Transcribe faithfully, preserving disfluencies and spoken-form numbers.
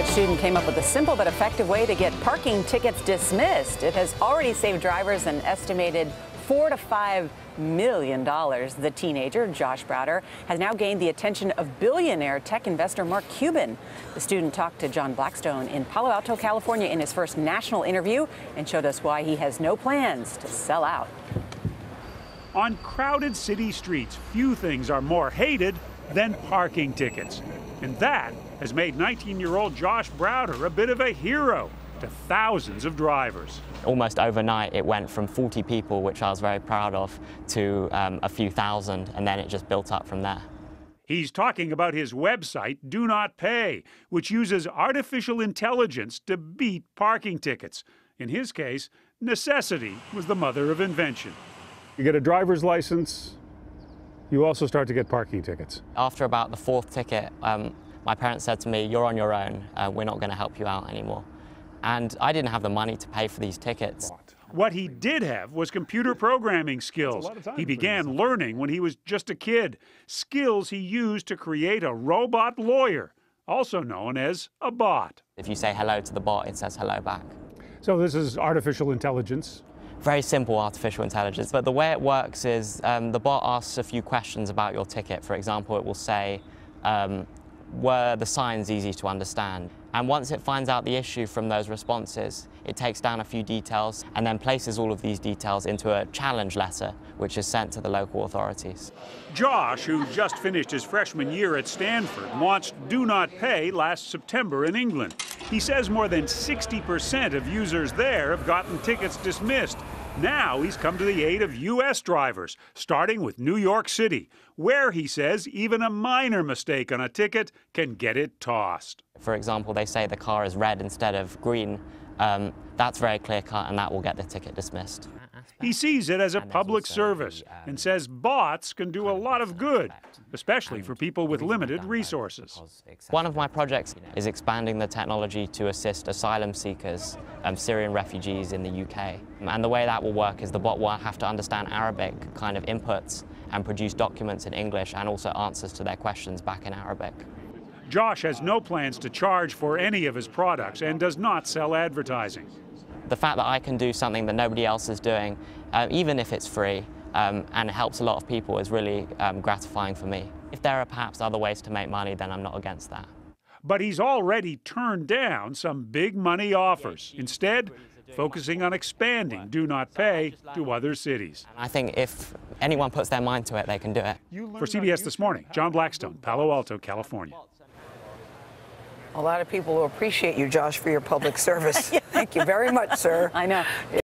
college student came up with a simple but effective way to get parking tickets dismissed. It has already saved drivers an estimated four to five million dollars. The teenager, Josh Browder, has now gained the attention of billionaire tech investor Mark Cuban. The student talked to John Blackstone in Palo Alto, California in his first national interview and showed us why he has no plans to sell out. On crowded city streets, few things are more hated than parking tickets. And that has made nineteen-year-old Josh Browder a bit of a hero to thousands of drivers. Almost overnight, it went from forty people, which I was very proud of, to um, a few thousand, and then it just built up from there. He's talking about his website, Do Not Pay, which uses artificial intelligence to beat parking tickets. In his case, necessity was the mother of invention. You get a driver's license, you also start to get parking tickets. After about the fourth ticket, um, my parents said to me, "You're on your own, uh, we're not gonna help you out anymore." And I didn't have the money to pay for these tickets. What he did have was computer programming skills. He began learning when he was just a kid, skills he used to create a robot lawyer, also known as a bot. If you say hello to the bot, it says hello back. So this is artificial intelligence? Very simple artificial intelligence, but the way it works is um, the bot asks a few questions about your ticket. For example, it will say, um, were the signs easy to understand? And once it finds out the issue from those responses, it takes down a few details and then places all of these details into a challenge letter, which is sent to the local authorities. Josh, who just finished his freshman year at Stanford, launched Do Not Pay last September in England. He says more than sixty percent of users there have gotten tickets dismissed. Now he's come to the aid of U S drivers, starting with New York City, where, he says, even a minor mistake on a ticket can get it tossed. For example, they say the car is red instead of green. Um, that's very clear-cut, and that will get the ticket dismissed. He sees it as a public service and says bots can do a lot of good, especially for people with limited resources. One of my projects is expanding the technology to assist asylum seekers, um, Syrian refugees in the U K. And the way that will work is the bot will have to understand Arabic kind of inputs and produce documents in English and also answers to their questions back in Arabic. Josh has no plans to charge for any of his products and does not sell advertising. The fact that I can do something that nobody else is doing, uh, even if it's free, um, and it helps a lot of people, is really um, gratifying for me. If there are perhaps other ways to make money, then I'm not against that. But he's already turned down some big money offers, instead focusing on expanding Do Not Pay to other cities. I think if anyone puts their mind to it, they can do it. For C B S This Morning, John Blackstone, Palo Alto, California. A lot of people will appreciate you, Josh, for your public service. Thank you very much, sir. I know.